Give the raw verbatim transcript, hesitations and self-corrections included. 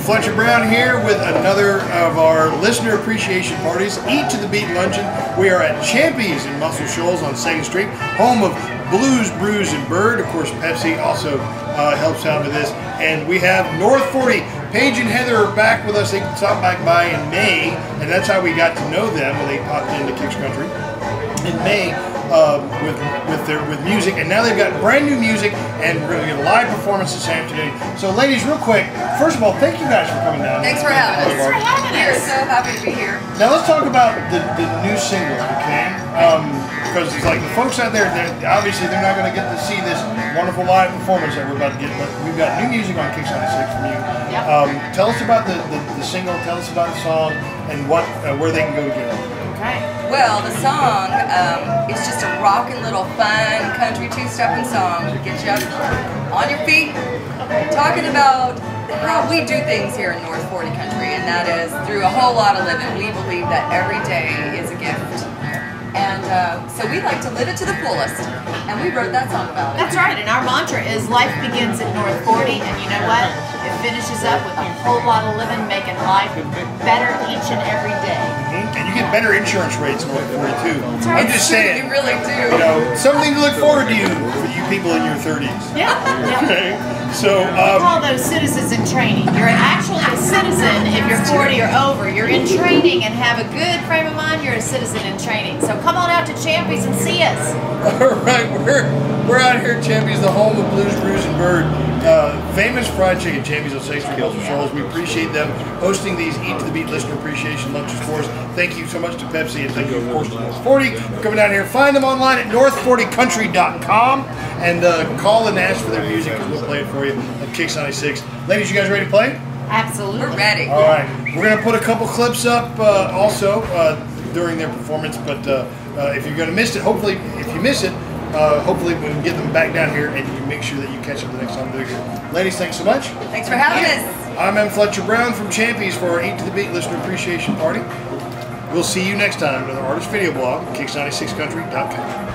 Fletcher Brown here with another of our listener appreciation parties, Eat to the Beat Luncheon. We are at Champy's in Muscle Shoals on second street, home of Blues, Brews, and Bird. Of course, Pepsi also uh, helps out with this. And we have North forty. Paige and Heather are back with us. They stopped back by in May, and that's how we got to know them when they popped into Kix Country in May uh, with with their with music. And now they've got brand new music, and we're going to get a live performance this afternoon. So, ladies, real quick, first of all, thank you guys for coming down. Thanks for having us. Thanks for having us. We are so happy to be here. Now let's talk about the, the new single, okay? Um, Because it's like the folks out there, they're, obviously they're not going to get to see this wonderful live performance that we're about to get, but we've got new music on Kix ninety-six from you. Yep. Um, tell us about the, the, the single, tell us about the song, and what uh, where they can go to get it. Okay. Well, the song um, is just a rockin' little fun country two-stepping song to get you up on your feet, talking about how we do things here in North forty Country, and that is through a whole lot of living. We believe that every day is a gift. And uh, so we like to live it to the fullest, and we wrote that song about it. That's right, and our mantra is life begins at North forty, and you know what? It finishes up with a whole lot of living, making life better each and every day. Mm-hmm. And you get better insurance rates in North forty too. That's right. I'm just saying. You really do. You know, something to look forward to you, for you people in your thirties. Yeah. Okay. So, um, we call those citizens in training. You're actually a citizen if you're forty or over. You're in training, and have a good frame of mind, you're a citizen in training. So come on out to Champy's and see us. All right, we're, we're out here at Champy's, the home of Blues, Brews, and Bird. Uh, famous fried chicken, Champy's on second street, Shoals. We appreciate them hosting these Eat to the Beat listener appreciation lunches for us. Thank you so much to Pepsi, and thank you, of course, to North forty for coming down here. Find them online at North forty country dot com, and uh, call and ask for their music, because we'll play it for you at Kix ninety-six. Ladies, you guys ready to play? Absolutely. We're ready. All right. We're going to put a couple clips up uh, also uh, during their performance, but uh, uh, if you're going to miss it, hopefully, if you miss it, Uh, hopefully we can get them back down here, and you make sure that you catch them the next time they're here. Ladies, thanks so much. Thanks for having us. I'm M. Fletcher Brown from Champy's for our Eat to the Beat listener appreciation party. We'll see you next time with our artist video blog, Kix ninety-six country dot com.